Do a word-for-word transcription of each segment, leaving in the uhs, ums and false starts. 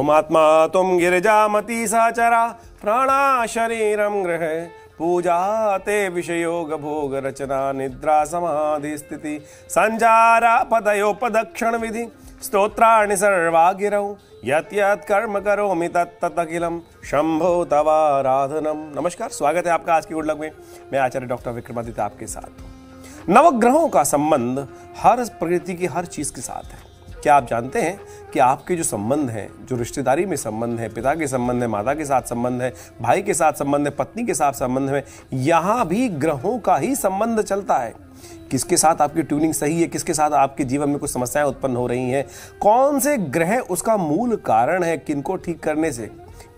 उमात्मा तुम गिरिजामती साचरा प्राणा शरीरम ग्रह पूजा ते विषयोग भोग रचना निद्रा समाधि स्थिति संजारा पदयो पदक्षण विधि स्तोत्राणि सर्वा गिरौ यत् यत् कर्म करोमि तत् तत् अखिलम शंभो तवाराधनम। नमस्कार, स्वागत है आपका आज की गुड लक में। मैं आचार्य डॉक्टर विक्रमादित्य आपके साथ। नवग्रहों का संबंध हर प्रकृति की हर चीज़ के साथ है। क्या आप जानते हैं कि आपके जो संबंध हैं, जो रिश्तेदारी में संबंध है, पिता के संबंध है, माता के साथ संबंध है, भाई के साथ संबंध है, पत्नी के साथ संबंध है, यहाँ भी ग्रहों का ही संबंध चलता है। किसके साथ आपकी ट्यूनिंग सही है, किसके साथ आपके जीवन में कुछ समस्याएं उत्पन्न हो रही हैं, कौन से ग्रह उसका मूल कारण है, किनको ठीक करने से,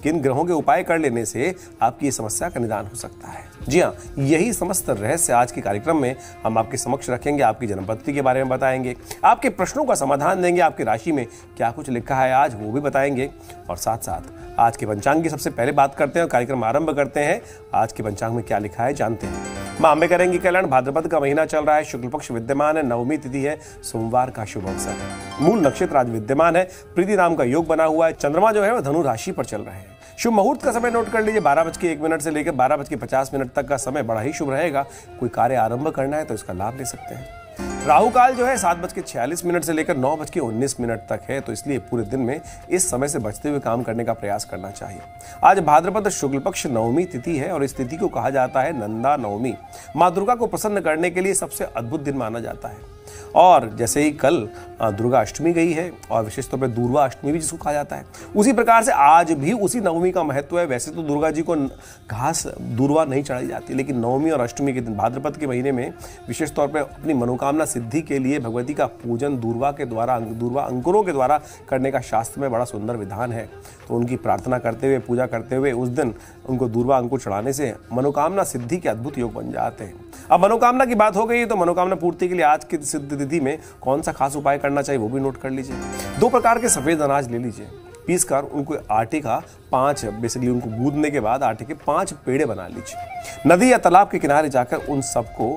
किन ग्रहों के उपाय कर लेने से आपकी समस्या का निदान हो सकता है। जी हाँ, यही समस्त रहस्य आज के कार्यक्रम में हम आपके समक्ष रखेंगे। आपकी जन्मपत्ति के बारे में बताएंगे, आपके प्रश्नों का समाधान देंगे, आपकी राशि में क्या कुछ लिखा है आज वो भी बताएंगे, और साथ साथ आज के पंचांग की सबसे पहले बात करते हैं और कार्यक्रम आरंभ करते हैं। आज के पंचांग में क्या लिखा है जानते हैं। माँ अम्बे करेंगी कल्याण। भाद्रपद का महीना चल रहा है, शुक्ल पक्ष विद्यमान है, नवमी तिथि है, सोमवार का शुभ अवसर है, मूल नक्षत्र आज विद्यमान है, प्रीति नाम का योग बना हुआ है, चंद्रमा जो है वह धनु राशि पर चल रहे हैं। शुभ मुहूर्त का समय नोट कर लीजिए, बारह बज के एक मिनट से लेकर बारह बज के पचास मिनट तक का समय बड़ा ही शुभ रहेगा। कोई कार्य आरंभ करना है तो इसका लाभ ले सकते हैं। राहु काल जो है सात बज के छियालीस मिनट से लेकर नौ बज के उन्नीस मिनट तक है, तो इसलिए पूरे दिन में इस समय से बचते हुए काम करने का प्रयास करना चाहिए। आज भाद्रपद शुक्ल पक्ष नवमी तिथि है और इस तिथि को कहा जाता है नंदा नवमी। माँ दुर्गा को प्रसन्न करने के लिए सबसे अद्भुत दिन माना जाता है। और जैसे ही कल दुर्गा अष्टमी गई है और विशेष तौर पर दूर्वा अष्टमी भी जिसको कहा जाता है, उसी प्रकार से आज भी उसी नवमी का महत्व है। वैसे तो दुर्गा जी को घास दूर्वा नहीं चढ़ाई जाती, लेकिन नवमी और अष्टमी के दिन भाद्रपद के महीने में विशेष तौर पर अपनी मनोकामना सिद्धि के लिए भगवती का पूजन दूर्वा के द्वारा दूर्वा अंकुरों के द्वारा करने का शास्त्र में बड़ा सुंदर विधान है। तो उनकी प्रार्थना करते हुए, पूजा करते हुए उस दिन उनको दूर्वा अंकुर चढ़ाने से मनोकामना सिद्धि के अद्भुत योग बन जाते हैं। अब मनोकामना की बात हो गई तो मनोकामना पूर्ति के लिए आज की सिद्ध तिथि में कौन सा खास उपाय करना चाहिए वो भी नोट कर लीजिए। दो प्रकार के सफेद अनाज ले लीजिए, पीसकर उनको आटे का पांच बेसिकली उनको गूंदने के बाद आटे के पांच पेड़े बना लीजिए। नदी या तालाब के किनारे जाकर उन सबको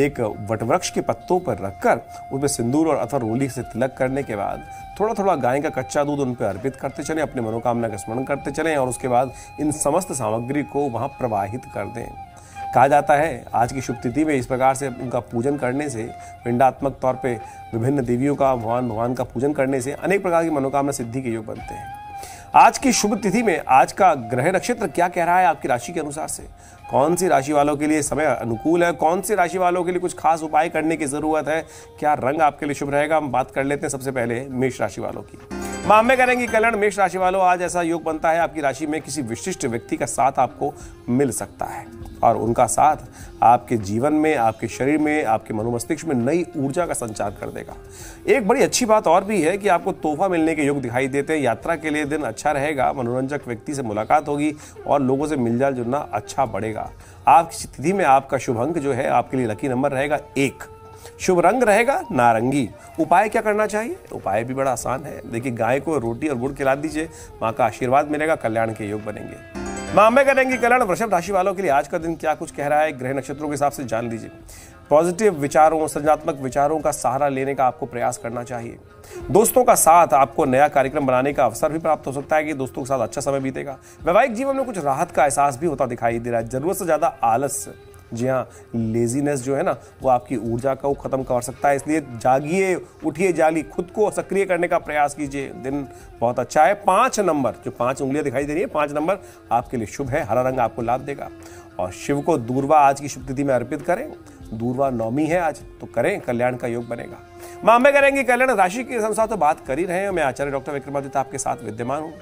एक वटवृक्ष के पत्तों पर रखकर उसमें सिंदूर और अथवा रोली से तिलक करने के बाद थोड़ा थोड़ा गाय का कच्चा दूध उन पर अर्पित करते चलें, अपने मनोकामना का स्मरण करते चलें और उसके बाद इन समस्त सामग्री को वहाँ प्रवाहित कर दें। कहा जाता है आज की शुभ तिथि में इस प्रकार से उनका पूजन करने से, पिंडात्मक तौर पे विभिन्न देवियों का भगवान भगवान का पूजन करने से अनेक प्रकार की मनोकामना सिद्धि के योग बनते हैं। आज की शुभ तिथि में आज का ग्रह नक्षत्र क्या कह रहा है आपकी राशि के अनुसार से, कौन सी राशि वालों के लिए समय अनुकूल है, कौन सी राशि वालों के लिए कुछ खास उपाय करने की ज़रूरत है, क्या रंग आपके लिए शुभ रहेगा, हम बात कर लेते हैं सबसे पहले मेष राशि वालों की। माँ अम्बे करेंगी कल्याण। मेष राशि वालों, आज ऐसा योग बनता है आपकी राशि में किसी विशिष्ट व्यक्ति का साथ आपको मिल सकता है और उनका साथ आपके जीवन में, आपके शरीर में, आपके मनोमस्तिष्क में नई ऊर्जा का संचार कर देगा। एक बड़ी अच्छी बात और भी है कि आपको तोहफा मिलने के योग दिखाई देते हैं। यात्रा के लिए दिन अच्छा रहेगा, मनोरंजक व्यक्ति से मुलाकात होगी और लोगों से मिलना जुलना अच्छा बढ़ेगा। आपकी तिथि में आपका शुभ अंक जो है आपके लिए लकी नंबर रहेगा एक, शुभ रंग रहेगा नारंगी। उपाय क्या करना चाहिए, उपाय भी बड़ा आसान है। देखिए, गाय को रोटी और गुड़ खिला दीजिए, माँ का आशीर्वाद मिलेगा, कल्याण के योग बनेंगे। माँ अम्बे करेंगी कल्याण। वृषभ राशि वालों के लिए आज का दिन क्या कुछ कह रहा है ग्रह नक्षत्रों के हिसाब से जान लीजिए। पॉजिटिव विचारों, सृजनात्मक विचारों का सहारा लेने का आपको प्रयास करना चाहिए। दोस्तों का साथ आपको नया कार्यक्रम बनाने का अवसर भी प्राप्त हो सकता है कि दोस्तों के साथ अच्छा समय बीतेगा। वैवाहिक जीवन में कुछ राहत का एहसास भी होता दिखाई दे रहा है। जरूरत से ज्यादा आलस, जी हाँ, लेजीनेस जो है ना वो आपकी ऊर्जा को खत्म कर सकता है, इसलिए जागिए, उठिए, जाली खुद को सक्रिय करने का प्रयास कीजिए। दिन बहुत अच्छा है। पाँच नंबर, जो पांच उंगलियां दिखाई दे रही है, पाँच नंबर आपके लिए शुभ है। हरा रंग आपको लाभ देगा। और शिव को दूर्वा आज की शुभ तिथि में अर्पित करें। दूर्वा नवमी है आज, तो करें, कल्याण का योग बनेगा। माँ अम्बे करेंगे कल्याण। राशि के अनुसार तो बात कर ही रहे हैं। मैं आचार्य डॉक्टर विक्रमादित्य आपके साथ विद्यमान हूँ।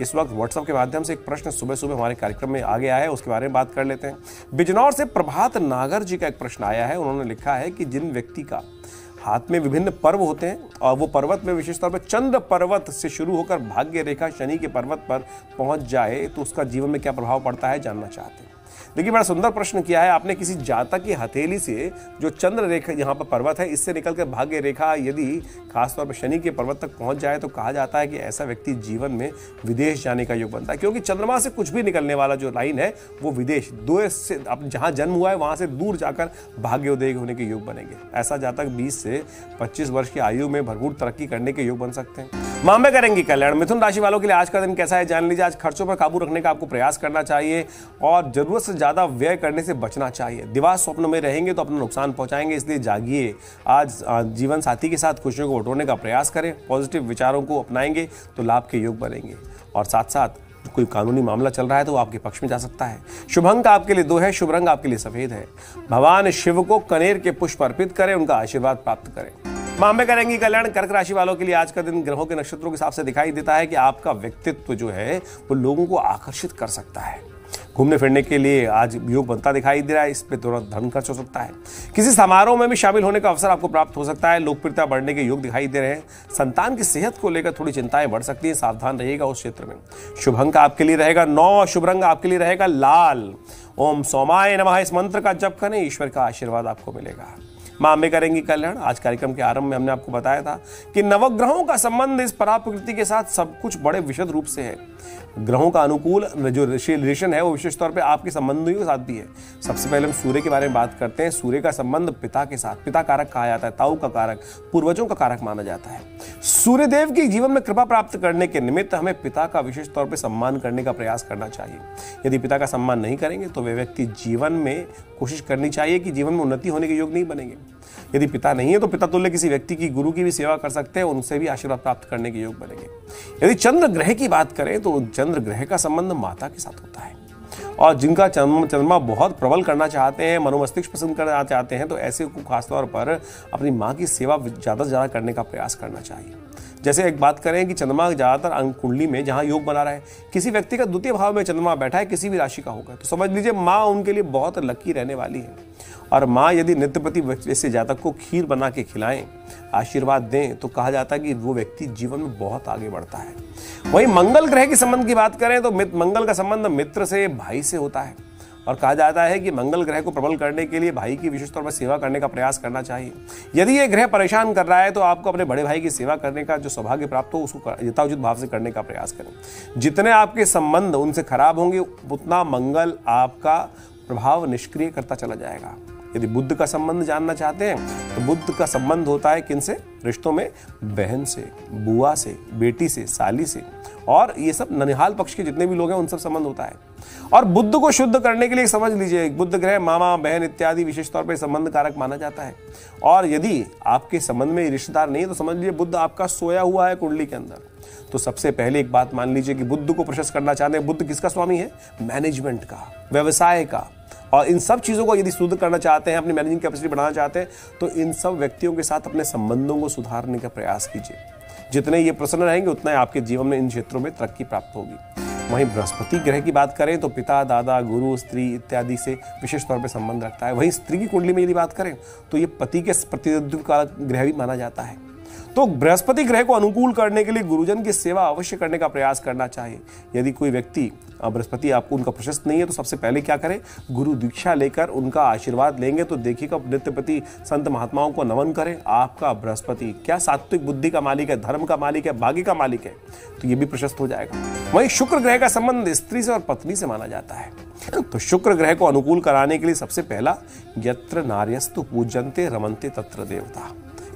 इस वक्त व्हाट्सएप के माध्यम से एक प्रश्न सुबह सुबह हमारे कार्यक्रम में आ गया है, उसके बारे में बात कर लेते हैं। बिजनौर से प्रभात नागर जी का एक प्रश्न आया है। उन्होंने लिखा है कि जिन व्यक्ति का हाथ में विभिन्न पर्व होते हैं और वो पर्वत में विशेष तौर पर चंद्र पर्वत से शुरू होकर भाग्य रेखा शनि के पर्वत पर पहुंच जाए तो उसका जीवन में क्या प्रभाव पड़ता है जानना चाहते हैं। देखिए बड़ा सुंदर प्रश्न किया है आपने। किसी जातक की हथेली से जो चंद्र रेखा यहाँ पर पर्वत है इससे निकलकर भाग्य रेखा यदि खासतौर पर शनि के पर्वत तक पहुंच जाए तो कहा जाता है कि ऐसा व्यक्ति जीवन में विदेश जाने का योग बनता है, क्योंकि चंद्रमा से कुछ भी निकलने वाला जो लाइन है वो विदेश दो से अब जहाँ जन्म हुआ है वहाँ से दूर जाकर भाग्योदय होने के योग बनेंगे। ऐसा जातक बीस से पच्चीस वर्ष की आयु में भरपूर तरक्की करने के योग बन सकते हैं। मामे करेंगी कल्याण। मिथुन राशि वालों के लिए आज का दिन कैसा है जान लीजिए। आज खर्चों पर काबू रखने का आपको प्रयास करना चाहिए और जरूरत से ज्यादा व्यय करने से बचना चाहिए। दिवा स्वप्न में रहेंगे तो अपना नुकसान पहुंचाएंगे, इसलिए जागिए। आज जीवन साथी के साथ खुशियों को बटोरने का प्रयास करें। पॉजिटिव विचारों को अपनाएंगे तो लाभ के योग बनेंगे और साथ साथ कोई कानूनी मामला चल रहा है तो वो आपके पक्ष में जा सकता है। शुभ अंक आपके लिए दो है, शुभ रंग आपके लिए सफेद है। भगवान शिव को कनेर के पुष्प अर्पित करें, उनका आशीर्वाद प्राप्त करें। मामे करेंगी कल्याण। कर्क राशि वालों के लिए आज का दिन ग्रहों के नक्षत्रों के हिसाब से दिखाई देता है कि आपका व्यक्तित्व जो है वो लोगों को आकर्षित कर सकता है। घूमने फिरने के लिए आज योग बनता दिखाई दे रहा है, इस पर तुरंत धन खर्च हो सकता है। किसी समारोह में भी शामिल होने का अवसर आपको प्राप्त हो सकता है। लोकप्रियता बढ़ने के योग दिखाई दे रहे हैं। संतान की सेहत को लेकर थोड़ी चिंताएं बढ़ सकती है, सावधान रहिएगा उस क्षेत्र में। शुभ अंक आपके लिए रहेगा नौ, शुभ रंग आपके लिए रहेगा लाल। ओम सोमाय नमः इस मंत्र का जप करें, ईश्वर का आशीर्वाद आपको मिलेगा। मां में करेंगी कल्याण। आज कार्यक्रम के आरंभ में हमने आपको बताया था कि नवग्रहों का संबंध इस पराप्रकृति के साथ सब कुछ बड़े विशद रूप से है। ग्रहों का अनुकूल जो रिलेशन है वो विशेष तौर पे आपके संबंधों के साथ भी है। सबसे पहले हम सूर्य के बारे में बात करते हैं। सूर्य का संबंध पिता के साथ, पिता कारक कहा जाता है, ताऊ का कारक, पूर्वजों का कारक माना जाता है। सूर्यदेव की जीवन में कृपा प्राप्त करने के निमित्त हमें पिता का विशेष तौर पे सम्मान करने का प्रयास करना चाहिए। यदि पिता का सम्मान नहीं करेंगे तो वे व्यक्ति जीवन में कोशिश करनी चाहिए कि जीवन में उन्नति होने के योग नहीं बनेंगे। यदि पिता नहीं है तो पिता तुल्य किसी व्यक्ति की, गुरु की भी सेवा कर सकते हैं, उनसे भी आशीर्वाद प्राप्त करने के योग बनेंगे। यदि चंद्र ग्रह की बात करें तो चंद्र ग्रह का संबंध माता के साथ होता है और जिनका चंद्रमा बहुत प्रबल करना चाहते हैं, मनोमस्तिष्क पसंद करना चाहते हैं तो ऐसे को खासतौर पर अपनी मां की सेवा ज्यादा से ज्यादा करने का प्रयास करना चाहिए। जैसे एक बात करें कि चंद्रमा ज्यादातर अंग कुंडली में जहां योग बना रहा है, किसी व्यक्ति का द्वितीय भाव में चंद्रमा बैठा है, किसी भी राशि का होगा तो समझ लीजिए माँ उनके लिए बहुत लकी रहने वाली है। और माँ यदि नित्य प्रति जैसे जातक को खीर बना के खिलाएं, आशीर्वाद दें तो कहा जाता है कि वो व्यक्ति जीवन में बहुत आगे बढ़ता है। वहीं मंगल ग्रह के संबंध की बात करें तो मंगल का संबंध मित्र से, भाई से होता है और कहा जाता है कि मंगल ग्रह को प्रबल करने के लिए भाई की विशेष तौर पर सेवा करने का प्रयास करना चाहिए। यदि ये ग्रह परेशान कर रहा है तो आपको अपने बड़े भाई की सेवा करने का जो सौभाग्य प्राप्त हो उसको यथाउचित भाव से करने का प्रयास करें। जितने आपके संबंध उनसे खराब होंगे उतना मंगल आपका प्रभाव निष्क्रिय करता चला जाएगा। यदि बुद्ध का संबंध जानना चाहते हैं तो बुद्ध का संबंध होता है किनसे? रिश्तों में बहन से, बुआ से, बेटी से, साली से और ये सब ननिहाल पक्ष के जितने भी लोग हैं उन सब संबंध होता है। और बुद्ध को शुद्ध करने के लिए समझ लीजिए बुद्ध ग्रह मामा, बहन इत्यादि विशेष तौर पर संबंध कारक माना जाता है। और यदि आपके संबंध में रिश्तेदार नहीं है तो समझ लीजिए बुद्ध आपका सोया हुआ है कुंडली के अंदर। तो सबसे पहले एक बात मान लीजिए कि बुद्ध को प्रशस्त करना चाहते हैं। बुद्ध किसका स्वामी है? मैनेजमेंट का, व्यवसाय का और इन सब चीज़ों को यदि शुद्ध करना चाहते हैं, अपनी मैनेजिंग कैपेसिटी बढ़ाना चाहते हैं तो इन सब व्यक्तियों के साथ अपने संबंधों को सुधारने का प्रयास कीजिए। जितने ये प्रसन्न रहेंगे उतना आपके जीवन में इन क्षेत्रों में तरक्की प्राप्त होगी। वहीं बृहस्पति ग्रह की बात करें तो पिता, दादा, गुरु, स्त्री इत्यादि से विशेष तौर पर संबंध रखता है। वहीं स्त्री की कुंडली में यदि बात करें तो ये पति के प्रतिनिधित्व का ग्रह भी माना जाता है। तो बृहस्पति ग्रह को अनुकूल करने के लिए गुरुजन की सेवा अवश्य करने का प्रयास करना चाहिए। यदि कोई व्यक्ति बृहस्पति आपको उनका प्रशस्त नहीं है तो सबसे पहले क्या करें? गुरु दीक्षा लेकर उनका आशीर्वाद लेंगे तो देखिएगा नित्य प्रति संत महात्माओं को नमन करें। आपका बृहस्पति क्या सात्विक बुद्धि का मालिक है, धर्म का मालिक है, भाग्य का मालिक है तो ये भी प्रशस्त हो जाएगा। वहीं शुक्र ग्रह का संबंध स्त्री से और पत्नी से माना जाता है तो शुक्र ग्रह को अनुकूल कराने के लिए सबसे पहला यत्र नार्यस्तु पूजन्ते रमन्ते तत्र देवता,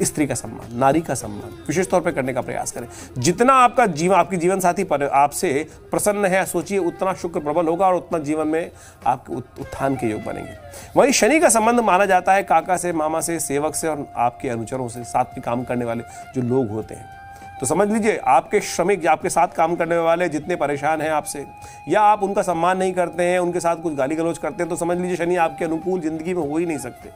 स्त्री का सम्मान, नारी का सम्मान विशेष तौर पर करने का प्रयास करें। जितना आपका जीवन आपके जीवन साथी पर आपसे प्रसन्न है सोचिए उतना शुक्र प्रबल होगा और उतना जीवन में आपके उत्थान के योग बनेंगे। वहीं शनि का संबंध माना जाता है काका से, मामा से, सेवक से और आपके अनुचरों से, साथ में काम करने वाले जो लोग होते हैं। तो समझ लीजिए आपके श्रमिक, आपके साथ काम करने वाले जितने परेशान हैं आपसे या आप उनका सम्मान नहीं करते हैं, उनके साथ कुछ गाली गलौज करते हैं तो समझ लीजिए शनि आपके अनुकूल जिंदगी में हो ही नहीं सकते।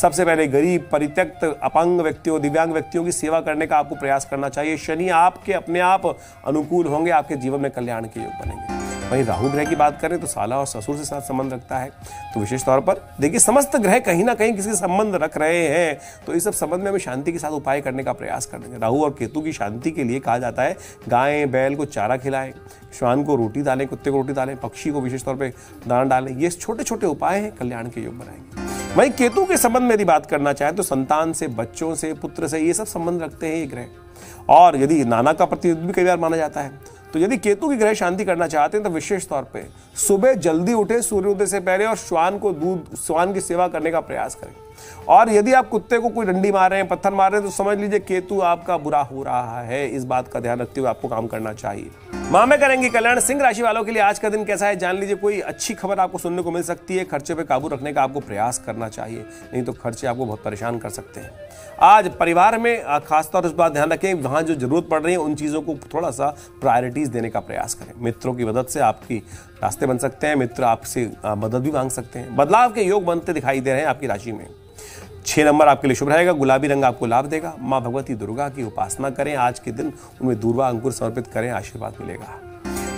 सबसे पहले गरीब, परित्यक्त, अपंग व्यक्तियों, दिव्यांग व्यक्तियों की सेवा करने का आपको प्रयास करना चाहिए। शनि आपके अपने आप अनुकूल होंगे, आपके जीवन में कल्याण के योग बनेंगे। वहीं राहु ग्रह की बात करें तो साला और ससुर के साथ संबंध रखता है। तो विशेष तौर पर देखिए समस्त ग्रह कहीं ना कहीं किसी संबंध रख रहे हैं, तो इस सब संबंध में हमें शांति के साथ उपाय करने का प्रयास करेंगे। राहु और केतु की शांति के लिए कहा जाता है गाय बैल को चारा खिलाएं, श्वान को रोटी डालें, कुत्ते को रोटी डालें, पक्षी को विशेष तौर पर दाना डालें। ये छोटे छोटे उपाय हैं, कल्याण के योग बनाएंगे। वहीं केतु के संबंध में यदि बात करना चाहें तो संतान से, बच्चों से, पुत्र से, ये सब संबंध रखते हैं ये ग्रह। और यदि नाना का प्रतिनिधि भी कई बार माना जाता है, तो यदि केतु की ग्रह शांति करना चाहते हैं तो विशेष तौर पे सुबह जल्दी उठे सूर्योदय से पहले और श्वान को दूध श्वान की सेवा करने का प्रयास करें। और यदि आप कुत्ते को कोई डंडी मार रहे हैं, पत्थर मार रहे हैं, तो समझ लीजिए केतु आपका बुरा हो रहा है। इस बात का ध्यान रखते हुए आपको काम करना चाहिए। माँ में करेंगे कल्याण। सिंह राशि वालों के लिए आज का दिन कैसा है जान लीजिए। कोई अच्छी खबर आपको सुनने को मिल सकती है। खर्चे पर काबू रखने का आपको प्रयास करना चाहिए, नहीं तो खर्चे आपको बहुत परेशान कर सकते हैं। आज परिवार में खासतौर पर इस बात ध्यान रखें, वहाँ जो जरूरत पड़ रही है उन चीज़ों को थोड़ा सा प्रायोरिटीज देने का प्रयास करें। मित्रों की मदद से आपकी रास्ते बन सकते हैं, मित्र आपसे मदद भी मांग सकते हैं। बदलाव के योग बनते दिखाई दे रहे हैं आपकी राशि में। छह नंबर आपके लिए शुभ रहेगा, गुलाबी रंग आपको लाभ देगा। माँ भगवती दुर्गा की उपासना करें आज के दिन, उनमें दूर्वा अंकुर समर्पित करें, आशीर्वाद मिलेगा।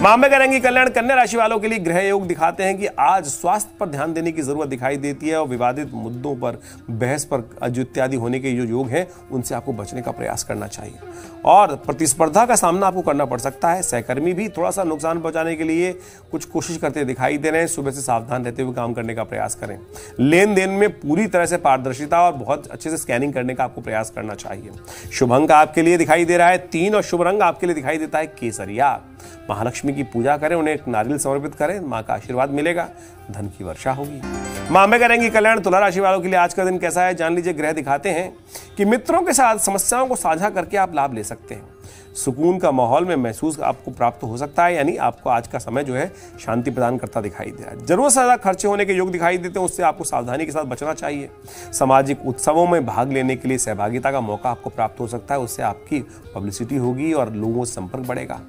माँ में करेंगे कल्याण। कन्या राशि वालों के लिए ग्रह योग दिखाते हैं कि आज स्वास्थ्य पर ध्यान देने की जरूरत दिखाई देती है और विवादित मुद्दों पर बहस पर जो इत्यादि होने के जो योग हैं उनसे आपको बचने का प्रयास करना चाहिए। और प्रतिस्पर्धा का सामना आपको करना पड़ सकता है। सहकर्मी भी थोड़ा सा नुकसान पहुंचाने के लिए कुछ कोशिश करते दिखाई दे रहे हैं। सुबह से सावधान रहते हुए काम करने का प्रयास करें। लेन देन में पूरी तरह से पारदर्शिता और बहुत अच्छे से स्कैनिंग करने का आपको प्रयास करना चाहिए। शुभ अंक आपके लिए दिखाई दे रहा है तीन और शुभ रंग आपके लिए दिखाई देता है केसरिया। महालक्ष्मी की पूजा करें, उन्हें एक नारियल समर्पित करें, मां का आशीर्वाद मिलेगा, धन की वर्षा होगी। मां में करेंगी कल्याण। तुला राशि वालों के लिए आज का दिन कैसा है जान लीजिए। ग्रह दिखाते हैं कि मित्रों के साथ समस्याओं को साझा करके आप लाभ ले सकते हैं। सुकून का माहौल में महसूस आपको प्राप्त हो सकता है, यानी आपको आज का समय जो है शांति प्रदान करता दिखाई दे रहा है। जरूरत से ज़्यादा खर्चे होने के योग दिखाई देते हैं, उससे आपको सावधानी के साथ बचना चाहिए। सामाजिक उत्सवों में भाग लेने के लिए सहभागिता का मौका आपको प्राप्त हो सकता है, उससे आपकी पब्लिसिटी होगी और लोगों से संपर्क बढ़ेगा।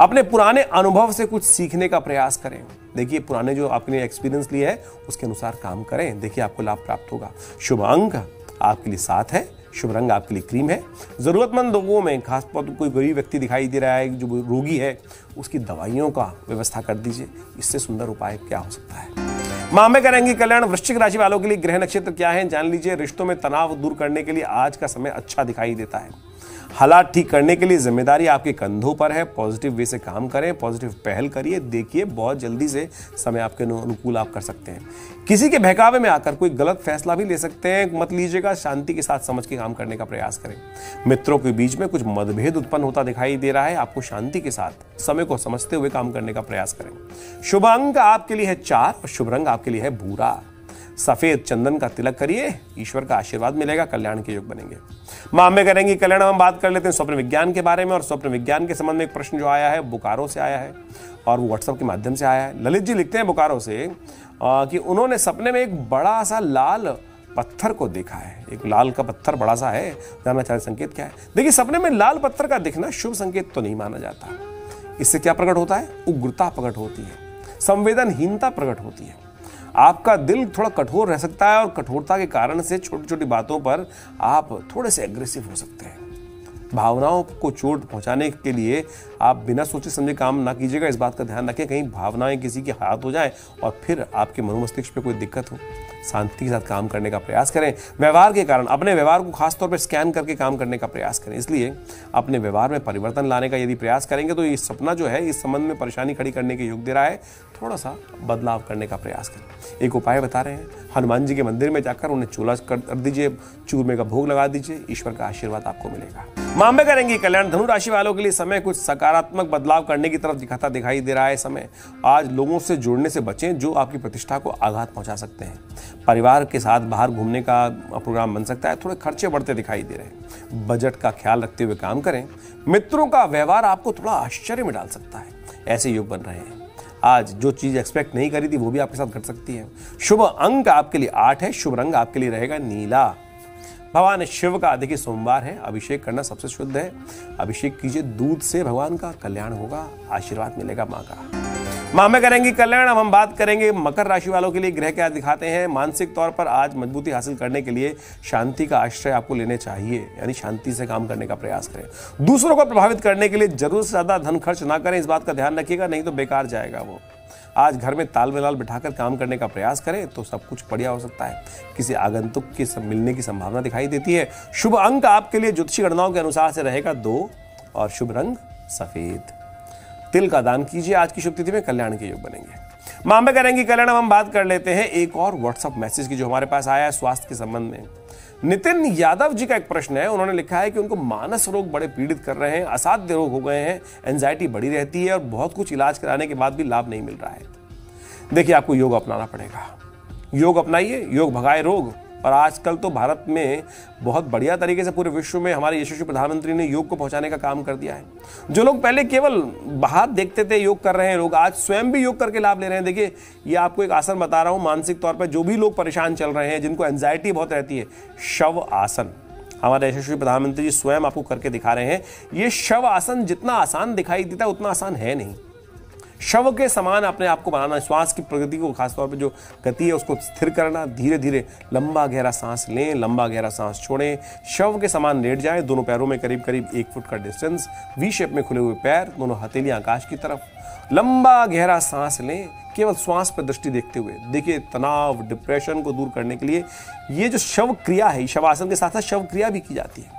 अपने पुराने अनुभव से कुछ सीखने का प्रयास करें। देखिए पुराने जो आपने एक्सपीरियंस लिए है उसके अनुसार काम करें, देखिए आपको लाभ प्राप्त होगा। शुभ अंक आपके लिए साथ है, शुभ रंग आपके लिए क्रीम है। ज़रूरतमंद लोगों में खासतौर पर कोई गरीब व्यक्ति दिखाई दे रहा है, जो रोगी है उसकी दवाइयों का व्यवस्था कर दीजिए। इससे सुंदर उपाय क्या हो सकता है। माँ में करेंगे कल्याण। वृश्चिक राशि वालों के लिए ग्रह नक्षत्र क्या है जान लीजिए। रिश्तों में तनाव दूर करने के लिए आज का समय अच्छा दिखाई देता है। हालात ठीक करने के लिए जिम्मेदारी आपके कंधों पर है। पॉजिटिव वे से काम करें, पॉजिटिव पहल करिए, देखिए बहुत जल्दी से समय आपके अनुकूल आप कर सकते हैं। किसी के बहकावे में आकर कोई गलत फैसला भी ले सकते हैं, मत लीजिएगा। शांति के साथ समझ के काम करने का प्रयास करें। मित्रों के बीच में कुछ मतभेद उत्पन्न होता दिखाई दे रहा है, आपको शांति के साथ समय को समझते हुए काम करने का प्रयास करें। शुभ अंक आपके लिए है चार और शुभ रंग आपके लिए है भूरा। सफेद चंदन का तिलक करिए, ईश्वर का आशीर्वाद मिलेगा, कल्याण के योग बनेंगे। माँ में करेंगे कल्याण। हम बात कर लेते हैं स्वप्न विज्ञान के बारे में, और स्वप्न विज्ञान के संबंध में एक प्रश्न जो आया है बोकारो से आया है और वो व्हाट्सएप के माध्यम से आया है। ललित जी लिखते हैं बोकारो से आ, कि उन्होंने सपने में एक बड़ा सा लाल पत्थर को देखा है। एक लाल का पत्थर बड़ा सा है, जानना चाहते संकेत क्या है। देखिए सपने में लाल पत्थर का दिखना शुभ संकेत तो नहीं माना जाता। इससे क्या प्रकट होता है, उग्रता प्रकट होती है, संवेदनहीनता प्रकट होती है। आपका दिल थोड़ा कठोर रह सकता है और कठोरता के कारण से छोटी छोटी बातों पर आप थोड़े से एग्रेसिव हो सकते हैं। भावनाओं को चोट पहुंचाने के लिए आप बिना सोचे समझे काम ना कीजिएगा, इस बात का ध्यान रखें। कहीं भावनाएं किसी के हाथ हो जाएं और फिर आपके मनोमस्तिष्क पे कोई दिक्कत हो। शांति के साथ काम करने का प्रयास करें। व्यवहार के कारण अपने व्यवहार को खासतौर पर स्कैन करके काम करने का प्रयास करें, इसलिए अपने व्यवहार में परिवर्तन लाने का यदि प्रयास करेंगे तो ये सपना जो है इस संबंध में परेशानी खड़ी करने के योग दे रहा है। थोड़ा सा बदलाव करने का प्रयास करें। एक उपाय बता रहे हैं, हनुमान जी के मंदिर में जाकर उन्हें चूल्हा कर दीजिए, चूरमे का भोग लगा दीजिए, ईश्वर का आशीर्वाद आपको मिलेगा। माँ में करेंगे कल्याण। धनु राशि वालों के लिए समय कुछ सकारात्मक बदलाव करने की तरफ दिखाता दिखाई दे रहा है। समय आज लोगों से जुड़ने से बचें जो आपकी प्रतिष्ठा को आघात पहुंचा सकते हैं। परिवार के साथ बाहर घूमने का प्रोग्राम बन सकता है, थोड़े खर्चे बढ़ते दिखाई दे रहे हैं। बजट का ख्याल रखते हुए काम करें। मित्रों का व्यवहार आपको थोड़ा आश्चर्य में डाल सकता है, ऐसे योग बन रहे हैं। आज जो चीज़ एक्सपेक्ट नहीं करी थी वो भी आपके साथ घट सकती है। शुभ अंक आपके लिए आठ है, शुभ रंग आपके लिए रहेगा नीला। भगवान शिव का देखिए सोमवार है, अभिषेक करना सबसे शुद्ध है। अभिषेक कीजिए दूध से, भगवान का कल्याण होगा, आशीर्वाद मिलेगा माँ का। माँ में करेंगी कल्याण। अब हम बात करेंगे मकर राशि वालों के लिए ग्रह क्या दिखाते हैं। मानसिक तौर पर आज मजबूती हासिल करने के लिए शांति का आश्रय आपको लेने चाहिए, यानी शांति से काम करने का प्रयास करें। दूसरों को प्रभावित करने के लिए जरूरत से ज्यादा धन खर्च ना करें, इस बात का ध्यान रखिएगा, नहीं तो बेकार जाएगा वो। आज घर में ताल मेलाल बिठाकर काम करने का प्रयास करें तो सब कुछ बढ़िया हो सकता है। किसी आगंतुक के मिलने की संभावना दिखाई देती है। शुभ अंक आपके लिए ज्योतिषी गणनाओं के अनुसार से रहेगा दो और शुभ रंग सफेद। तिल का दान कीजिए। आज की शुभ तिथि में कल्याण के योग बनेंगे। मांबे करेंगे कल्याण। हम बात कर लेते हैं एक और व्हाट्सएप मैसेज की जो हमारे पास आया है स्वास्थ्य के संबंध में। नितिन यादव जी का एक प्रश्न है। उन्होंने लिखा है कि उनको मानस रोग बड़े पीड़ित कर रहे हैं, असाध्य रोग हो गए हैं, एंजाइटी बढ़ी रहती है और बहुत कुछ इलाज कराने के बाद भी लाभ नहीं मिल रहा है। देखिए, आपको योग अपनाना पड़ेगा। योग अपनाइए, योग भगाए रोग। और आजकल तो भारत में बहुत बढ़िया तरीके से पूरे विश्व में हमारे यशस्वी प्रधानमंत्री ने योग को पहुंचाने का काम कर दिया है। जो लोग पहले केवल बाहर देखते थे योग कर रहे हैं लोग, आज स्वयं भी योग करके लाभ ले रहे हैं। देखिए, ये आपको एक आसन बता रहा हूँ। मानसिक तौर पर जो भी लोग परेशान चल रहे हैं, जिनको एंजाइटी बहुत रहती है, शव आसन हमारे यशस्वी प्रधानमंत्री जी स्वयं आपको करके दिखा रहे हैं। ये शव आसन जितना आसान दिखाई देता है उतना आसान है नहीं। शव के समान अपने आप को बनाना, श्वास की प्रगति को खासतौर पर जो गति है उसको स्थिर करना। धीरे धीरे लंबा गहरा सांस लें, लंबा गहरा सांस छोड़ें। शव के समान लेट जाएं, दोनों पैरों में करीब करीब एक फुट का डिस्टेंस, वी शेप में खुले हुए पैर, दोनों हथेली आकाश की तरफ। लंबा गहरा सांस लें, केवल श्वास पर दृष्टि देखते हुए। देखिए, तनाव डिप्रेशन को दूर करने के लिए ये जो शव क्रिया है, शवासन के साथ साथ शव क्रिया भी की जाती है,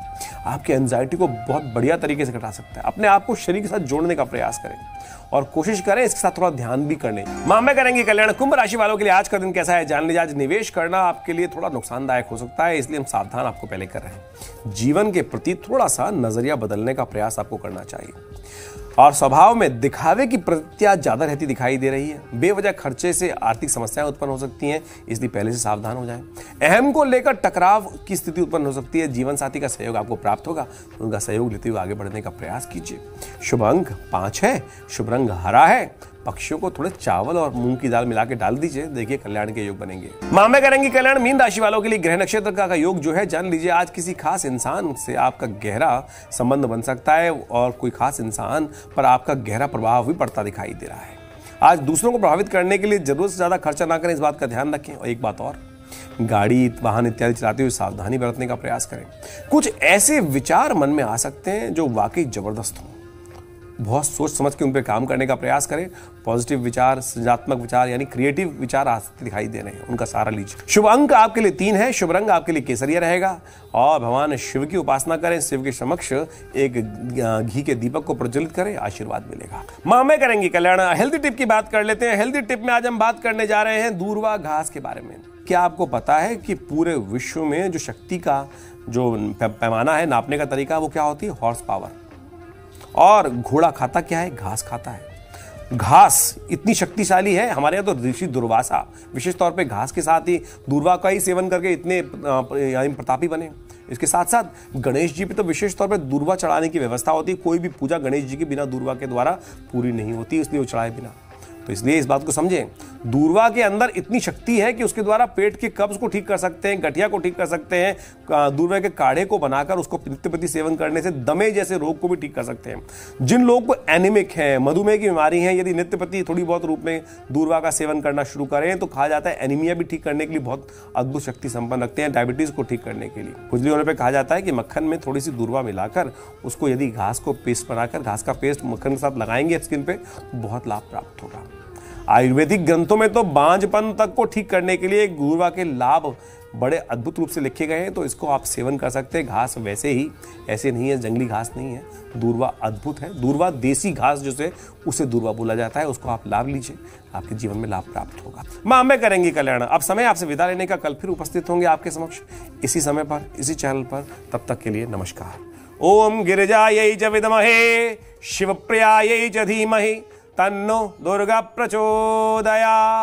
आपकी एंजाइटी को बहुत बढ़िया तरीके से घटा सकता है। अपने आप को शरीर के साथ जोड़ने का प्रयास करें और कोशिश करें इसके साथ थोड़ा ध्यान भी करने। मां में करेंगे कल्याण। कुंभ राशि वालों के लिए आज का दिन कैसा है जान लीजिए। आज निवेश करना आपके लिए थोड़ा नुकसानदायक हो सकता है, इसलिए हम सावधान आपको पहले कर रहे हैं। जीवन के प्रति थोड़ा सा नजरिया बदलने का प्रयास आपको करना चाहिए। और स्वभाव में दिखावे की प्रवृत्ति ज्यादा रहती दिखाई दे रही है। बेवजह खर्चे से आर्थिक समस्याएं उत्पन्न हो सकती हैं, इसलिए पहले से सावधान हो जाएं। अहम को लेकर टकराव की स्थिति उत्पन्न हो सकती है। जीवन साथी का सहयोग आपको प्राप्त होगा, उनका सहयोग लेते हुए आगे बढ़ने का प्रयास कीजिए। शुभ अंक पांच है, शुभ रंग हरा है। पक्षियों को थोड़े चावल और मूंग की दाल मिला के डाल दीजिए, देखिए कल्याण के योग बनेंगे। मामे करेंगे कल्याण। मीन राशि वालों के लिए ग्रह नक्षत्र का, का योग जो है जान लीजिए। आज किसी खास इंसान से आपका गहरा संबंध बन सकता है और कोई खास इंसान पर आपका गहरा प्रभाव भी पड़ता दिखाई दे रहा है। आज दूसरों को प्रभावित करने के लिए जरूरत से ज्यादा खर्चा ना करें, इस बात का ध्यान रखें। और एक बात और, गाड़ी वाहन इत्यादि चलाते हुए सावधानी बरतने का प्रयास करें। कुछ ऐसे विचार मन में आ सकते हैं जो वाकई जबरदस्त हों, बहुत सोच समझ के उन पर काम करने का प्रयास करें। पॉजिटिव विचार, सृजनात्मक विचार यानी क्रिएटिव विचार आज दिखाई दे रहे हैं, उनका सहारा लीजिए। शुभ अंक आपके लिए तीन है, शुभ रंग आपके लिए केसरिया रहेगा। और भगवान शिव की उपासना करें, शिव के समक्ष एक घी के दीपक को प्रज्वलित करें, आशीर्वाद मिलेगा। माँ में करेंगे कल्याण। हेल्दी टिप की बात कर लेते हैं। हेल्दी टिप में आज हम बात करने जा रहे हैं दूर्वा घास के बारे में। क्या आपको पता है कि पूरे विश्व में जो शक्ति का जो पैमाना है, नापने का तरीका, वो क्या होती है? Horse power. और घोड़ा खाता क्या है? घास खाता है। घास इतनी शक्तिशाली है। हमारे यहाँ तो ऋषि दुर्वासा विशेष तौर पे घास के साथ ही दूर्वा का ही सेवन करके इतने प्रतापी बने। इसके साथ साथ गणेश जी पे तो विशेष तौर पे दूर्वा चढ़ाने की व्यवस्था होती है। कोई भी पूजा गणेश जी के बिना दूर्वा के द्वारा पूरी नहीं होती, इसलिए वो चढ़ाए बिना। तो इसलिए इस बात को समझें, दूर्वा के अंदर इतनी शक्ति है कि उसके द्वारा पेट के कब्ज को ठीक कर सकते हैं, गठिया को ठीक कर सकते हैं। दूर्वा के काढ़े को बनाकर उसको नित्य प्रति सेवन करने से दमे जैसे रोग को भी ठीक कर सकते हैं। जिन लोगों को एनीमिक है, मधुमेह की बीमारी है, यदि नित्य प्रति थोड़ी बहुत रूप में दूर्वा का सेवन करना शुरू करें तो कहा जाता है एनीमिया भी ठीक करने के लिए बहुत अद्भुत शक्ति संपन्न रखते हैं। डायबिटीज को ठीक करने के लिए खुजली होने पर कहा जाता है कि मक्खन में थोड़ी सी दूर्वा मिलाकर उसको यदि घास को पेस्ट बनाकर घास का पेस्ट मक्खन के साथ लगाएंगे स्किन पे, बहुत लाभ प्राप्त होगा। आयुर्वेदिक ग्रंथों में तो बांझपन तक को ठीक करने के लिए दूर्वा के लाभ बड़े अद्भुत रूप से लिखे गए हैं, तो इसको आप सेवन कर सकते हैं। घास वैसे ही ऐसे नहीं है, जंगली घास नहीं है, दूर्वा अद्भुत है। दूर्वा देसी घास जिसे उसे दूर्वा बोला जाता है, उसको आप लाभ लीजिए, आपके जीवन में लाभ प्राप्त होगा। माँ में करेंगे कल्याण। अब समय आपसे विदा लेने का, कल फिर उपस्थित होंगे आपके समक्ष इसी समय पर इसी चैनल पर। तब तक के लिए नमस्कार। ओम गिरिजायै च विद्महे, शिवप्रियायै च धीमहि, तन्नो दुर्गा प्रचोदयात्।